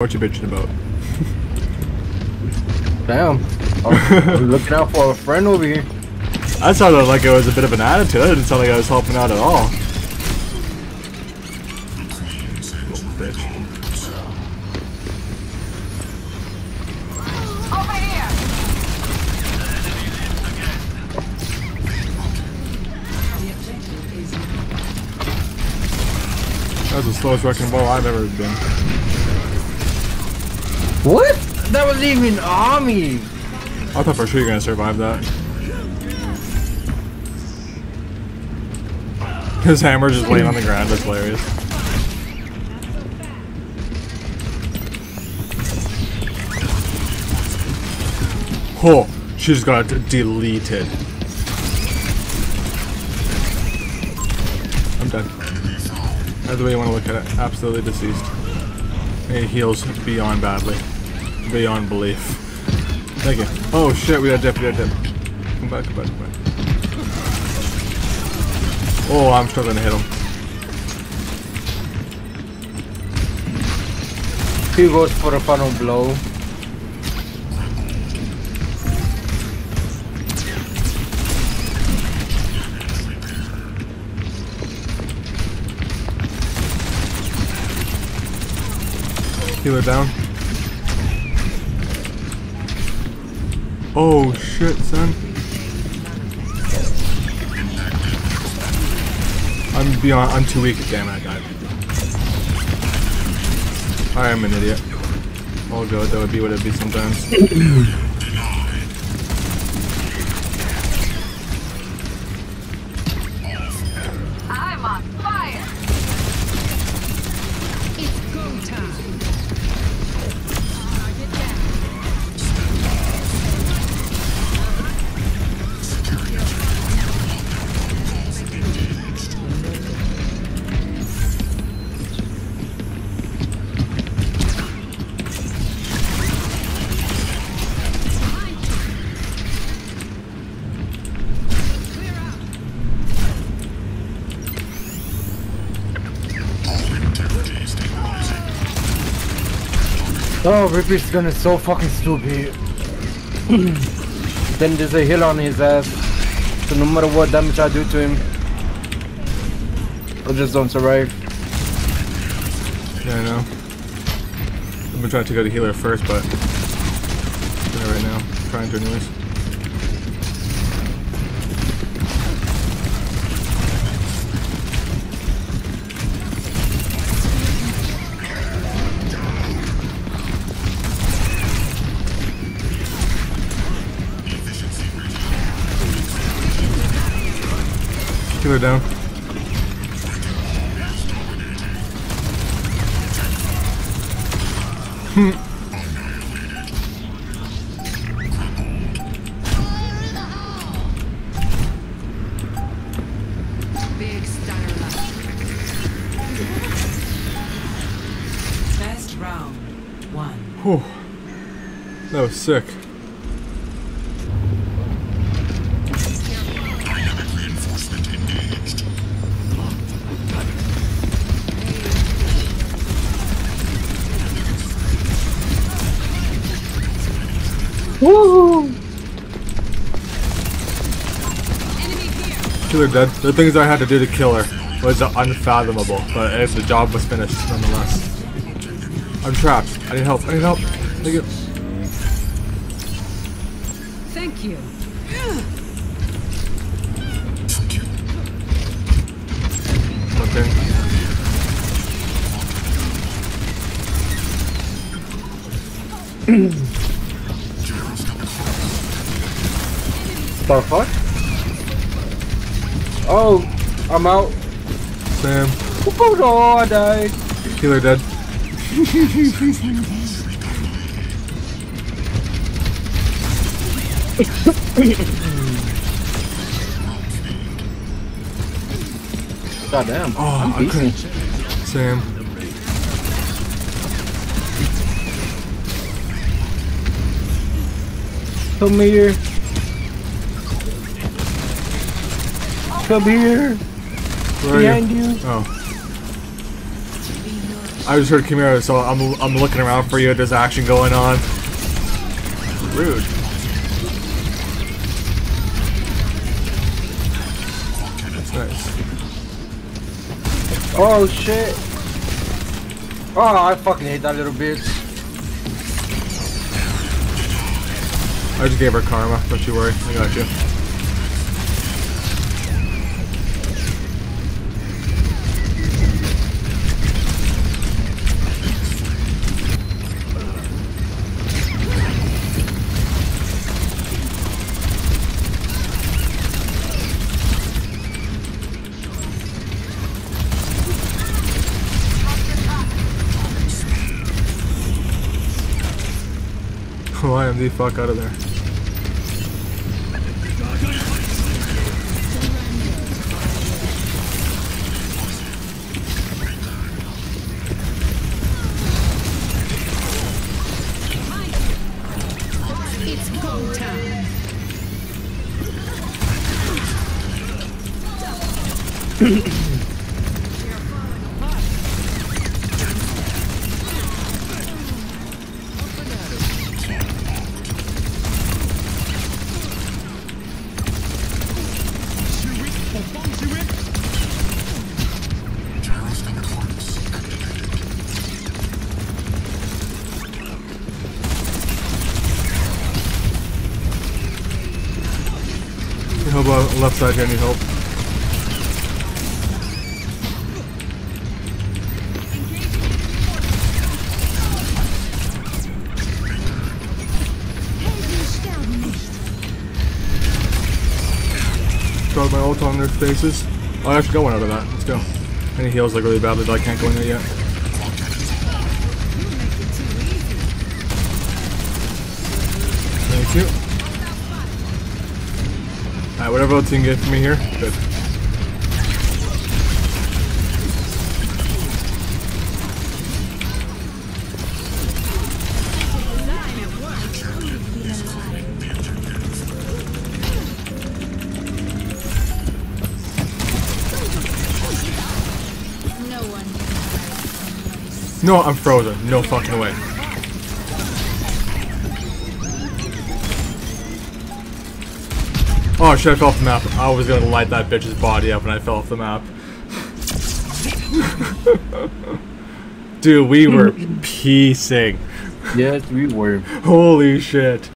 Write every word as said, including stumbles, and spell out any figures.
What you bitching about? Damn. I'm, I'm looking out for a friend over here. That sounded like it was a bit of an attitude. It didn't sound like I was helping out at all. Little bitch. That was the slowest wrecking ball I've ever been. What? That wasn't even on me! I thought for sure you were gonna survive that. His hammer just laying on the ground, that's hilarious. Oh, she just got deleted. I'm done. That's the way you wanna look at it. Absolutely deceased. It heals beyond badly. Beyond belief. Thank you. Oh shit, we got dip, we got dip. Come back, come back, come back. Oh, I'm struggling to hit him. He goes for a final blow. Healer down. Oh shit, son. I'm beyond. I'm too weak. Damn it, I died. I am an idiot. Oh god, that would be what it'd be sometimes. I'm on fire. It's go time. Oh, Ripley's gun is so fucking stupid. Then there's a heal on his ass. So no matter what damage I do to him, I just don't survive. Yeah, I know. I've been trying to go to healer first, but I'm doing it right now. I'm trying to anyways. Healer down. Hmm. Big stunner left. Best round one. Whew. That was sick. Woo! Killer dead. The things I had to do to kill her was unfathomable, but if the job was finished nonetheless. I'm trapped. I need help. I need help. Thank you. Thank you. Okay. Starfire? Oh, I'm out. Sam. Oh no, I died. Killer dead. God damn. Oh, I couldn't. Sam. Come here. Come here! Where behind you? you! Oh. I just heard Camaro, so I'm I'm looking around for you. There's action going on. Rude. That's nice. Oh shit! Oh, I fucking hate that little bitch. I just gave her karma. Don't you worry. I got you. I am the fuck out of there. It's go time. Help out left side here, I need help. Throw my ult on their faces. Oh, I actually got one out of that. Let's go. I need heals like really badly, but I can't go in there yet. Thank you. Alright, whatever else you can get for me here, good. No, I'm frozen. No fucking way. Oh shit, I fell off the map. I was gonna light that bitch's body up when I fell off the map. Dude, we were piecing. Yes, we were. Holy shit.